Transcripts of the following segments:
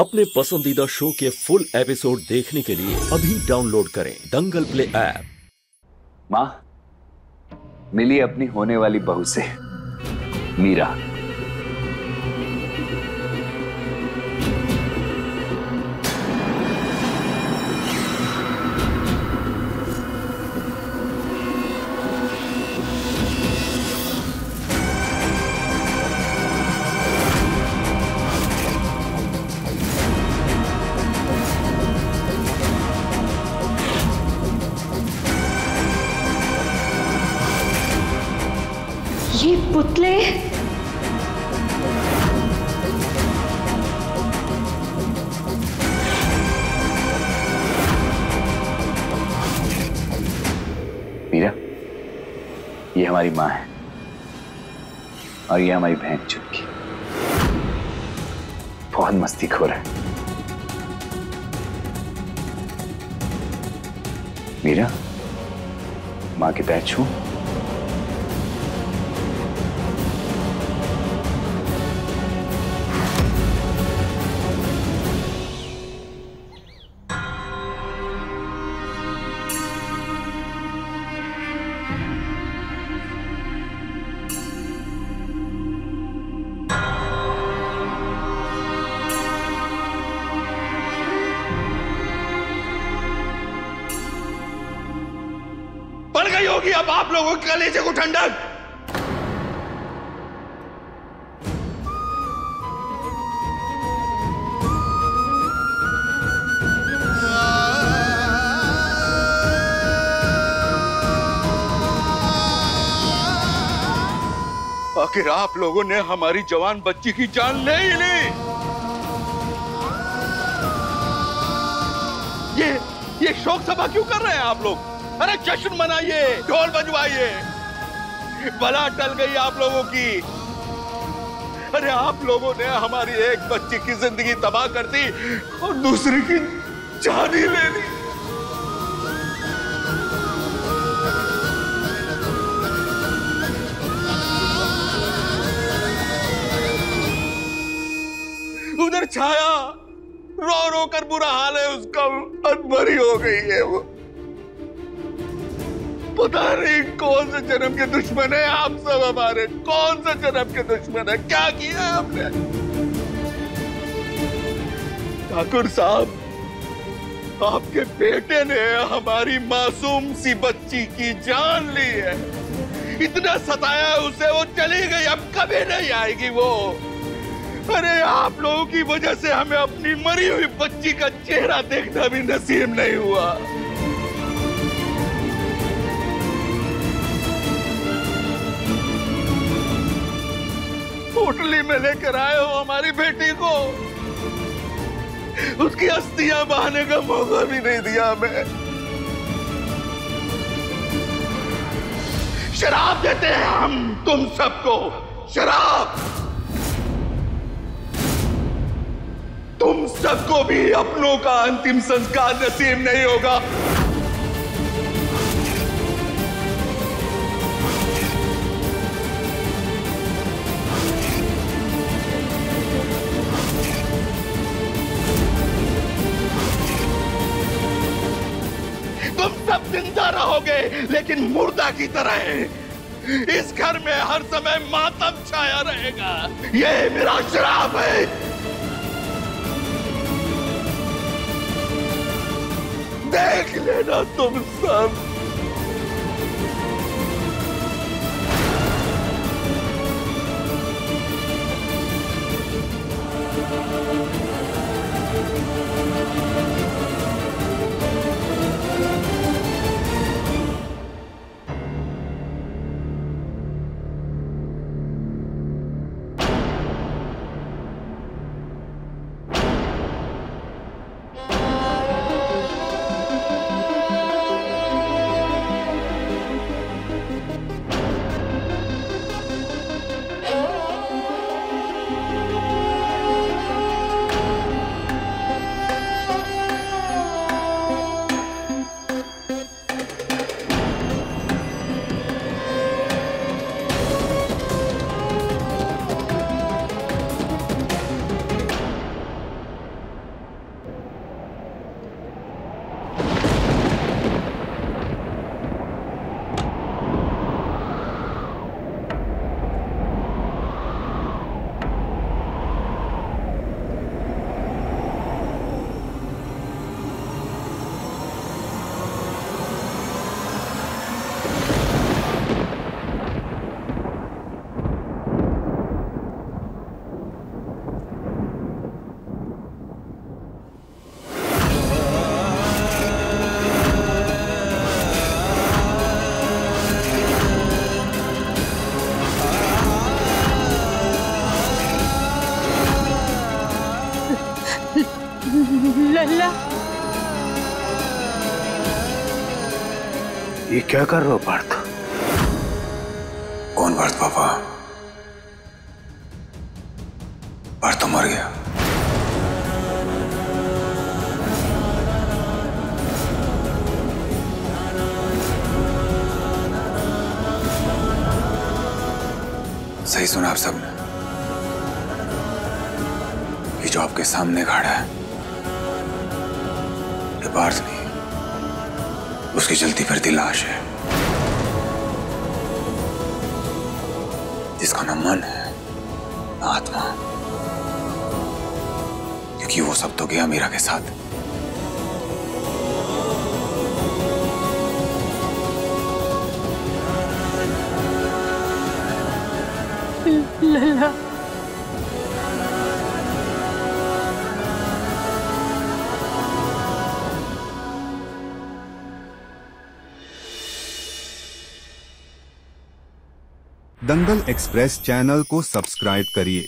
अपने पसंदीदा शो के फुल एपिसोड देखने के लिए अभी डाउनलोड करें दंगल प्ले ऐप। माँ मिली अपनी होने वाली बहू से, मीरा। ये पुतले मीरा, ये हमारी माँ है और ये हमारी बहन चुटकी। बहुत मस्ती खोर है मीरा। माँ के पैर छू। होगी अब आप लोगों के कलेजे को ठंडक। आखिर आप लोगों ने हमारी जवान बच्ची की जान ले ही ली। ये शोक सभा क्यों कर रहे हैं आप लोग? अरे जश्न मनाइए, ढोल बजवाइए। भला टल गई आप लोगों की। अरे आप लोगों ने हमारी एक बच्ची की जिंदगी तबाह कर दी और दूसरी की जान ही ले ली। उधर छाया रो रो कर बुरा हाल है उसका, अनभरी हो गई है वो। पता नहीं कौन से जन्म के दुश्मन है आप सब हमारे। कौन से जन्म के दुश्मन है? क्या किया आपने? ठाकुर साहब, आपके बेटे ने हमारी मासूम सी बच्ची की जान ली है। इतना सताया उसे, वो चली गई, अब कभी नहीं आएगी वो। अरे आप लोगों की वजह से हमें अपनी मरी हुई बच्ची का चेहरा देखना भी नसीब नहीं हुआ। होटली में लेकर आए हो हमारी बेटी को, उसकी अस्थियां बहाने का मौका भी नहीं दिया हमें। शराब देते हैं हम तुम सबको, शराब। तुम सबको भी अपनों का अंतिम संस्कार नसीब नहीं होगा। तुम सब जिंदा रहोगे लेकिन मुर्दा की तरह है। इस घर में हर समय मातम छाया रहेगा। ये मेरा श्राप है। देख लेना तुम सब। ये क्या कर रहे हो पार्थ? कौन पार्थ पापा? पार्थ तो मर गया। सही सुना आप सबने? ये जो आपके सामने खड़ा है ये पार्थ नहीं, उसकी जलती फिरती लाश है जिसका ना मन है ना आत्मा, क्योंकि वो सब तो गया मीरा के साथ। लल्ला दंगल एक्सप्रेस चैनल को सब्सक्राइब करिए।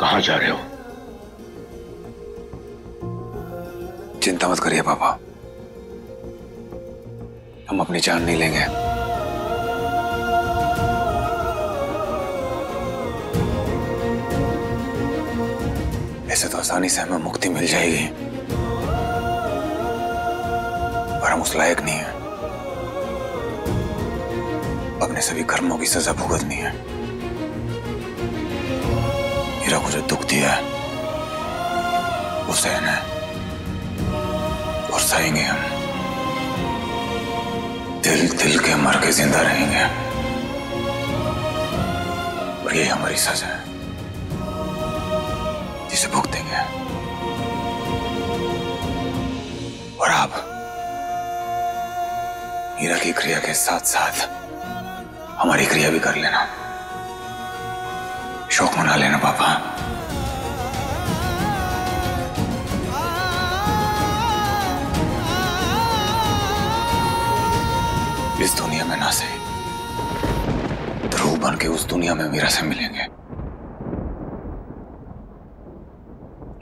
कहाँ जा रहे हो? चिंता मत करिए पापा, हम अपनी जान नहीं लेंगे। ऐसे तो आसानी से हमें मुक्ति मिल जाएगी, पर हम उस लायक नहीं है। अपने सभी कर्मों की सजा भुगतनी है। हीरा को जो दुख दिया है वो सहना है और सहेंगे हम। दिल दिल के मर के जिंदा रहेंगे, और ये हमारी सजा है जिसे भुगतेंगे। और आप हीरा की क्रिया के साथ साथ हमारी क्रिया भी कर लेना, शौक मना लेना पापा। इस दुनिया में ना सही तो रूह बन के उस दुनिया में मीरा से मिलेंगे,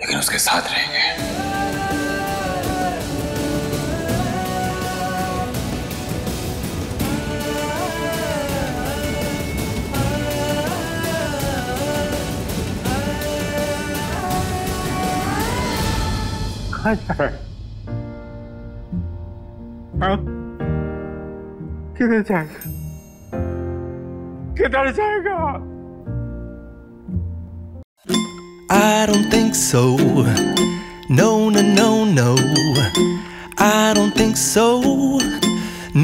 लेकिन उसके साथ रहेंगे। आप किधर जाएगा? किधर जाएगा? I don't think so, no, no, no, no, I don't think so,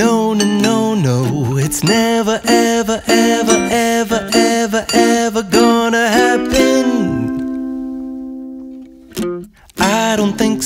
no, no, no, no, it's never, ever, ever, ever, ever, ever gonna happen, I don't think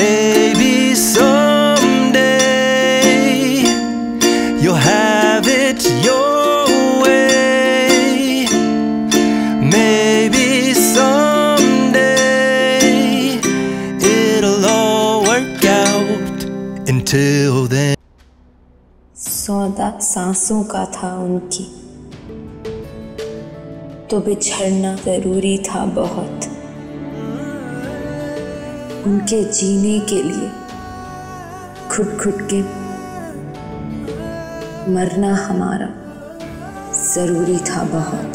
Maybe someday you'll have it your way. Maybe someday till then. सौदा सांसों का था उनकी, तो बिछड़ना जरूरी था बहुत। उनके जीने के लिए खुद खुद के मरना हमारा जरूरी था बहुत।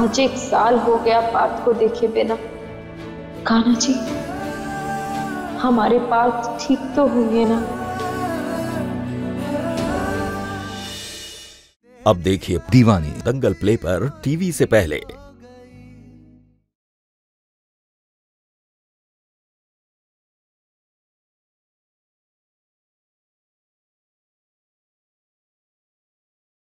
आज 1 साल हो गया पार्थ को देखे बिना। कान्हा जी, हमारे पास ठीक तो होंगे ना? अब देखिए दीवानी दंगल प्ले पर टीवी से पहले।